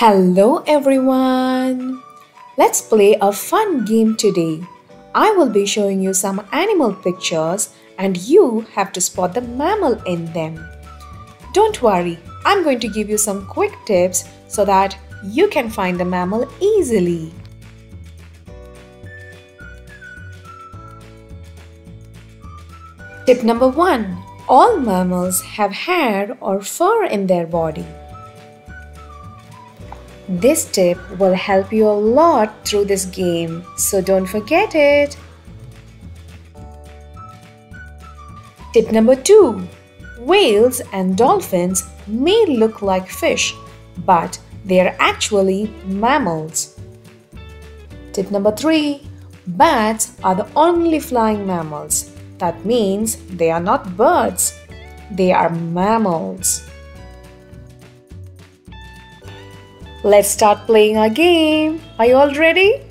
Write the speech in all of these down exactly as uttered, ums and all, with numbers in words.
Hello everyone! Let's play a fun game today. I will be showing you some animal pictures and you have to spot the mammal in them. Don't worry, I'm going to give you some quick tips so that you can find the mammal easily. Tip number one. All mammals have hair or fur in their body. This tip will help you a lot through this game, so don't forget it. Tip number two. Whales and dolphins may look like fish, but they are actually mammals. Tip number three. Bats are the only flying mammals. That means they are not birds. They are mammals. Let's start playing our game. Are you all ready?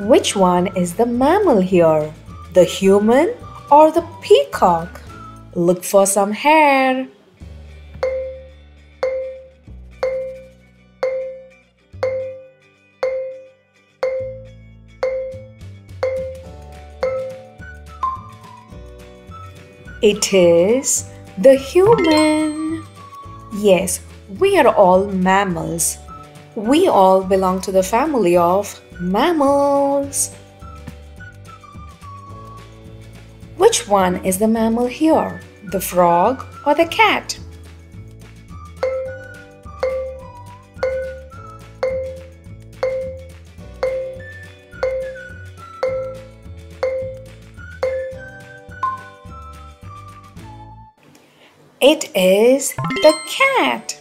Which one is the mammal here? The human or the peacock? Look for some hair. It is the human. Yes. We are all mammals. We all belong to the family of mammals. Which one is the mammal here? The frog or the cat? It is the cat.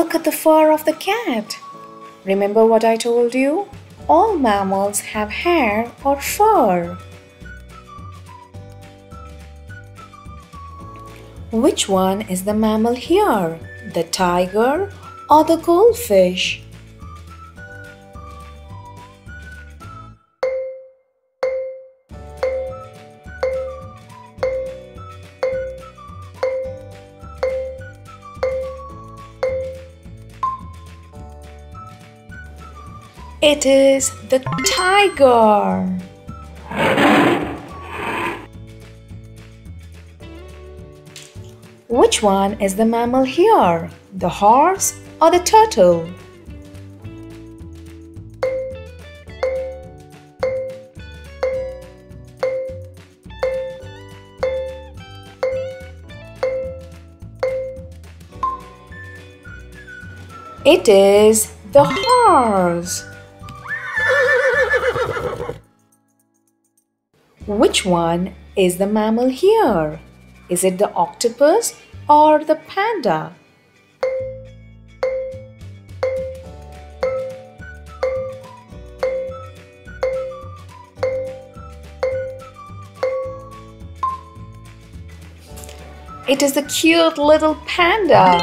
Look at the fur of the cat. Remember what I told you? All mammals have hair or fur. Which one is the mammal here? The tiger or the goldfish? It is the tiger. Which one is the mammal here? The horse or the turtle? It is the horse. Which one is the mammal here? Is it the octopus or the panda? It is the cute little panda.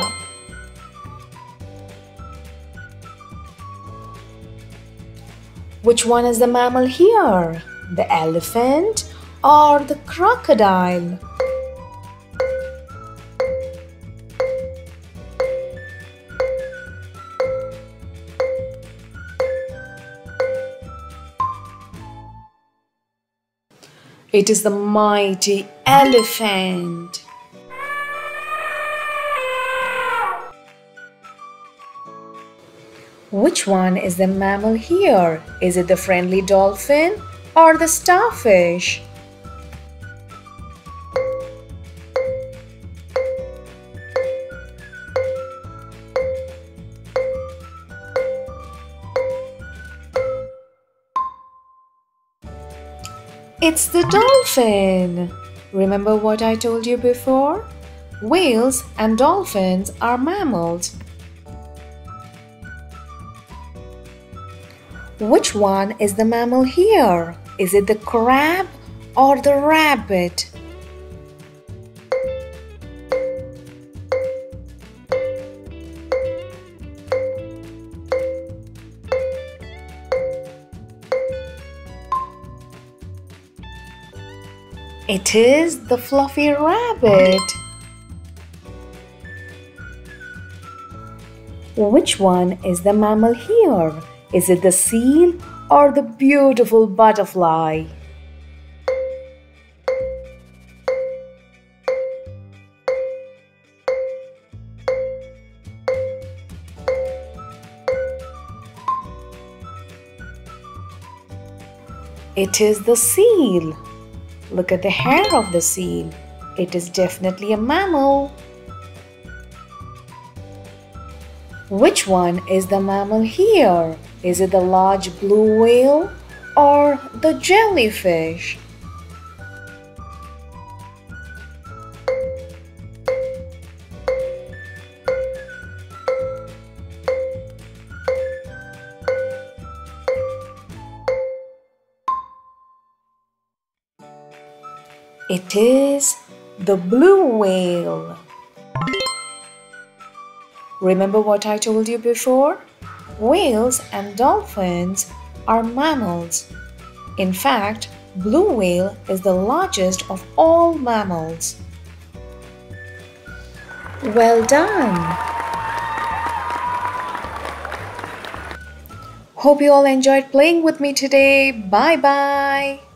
Which one is the mammal here? The elephant or the crocodile? It is the mighty elephant. Which one is the mammal here? Is it the friendly dolphin or the starfish? It's the dolphin. Remember what I told you before? Whales and dolphins are mammals. Which one is the mammal here? Is it the crab or the rabbit? It is the fluffy rabbit. Which one is the mammal here? Is it the seal or the beautiful butterfly? It is the seal. Look at the hair of the seal. It is definitely a mammal. Which one is the mammal here? Is it the large blue whale or the jellyfish? It is the blue whale. Remember what I told you before? Whales and dolphins are mammals. In fact, blue whale is the largest of all mammals. Well done! Hope you all enjoyed playing with me today. Bye-bye!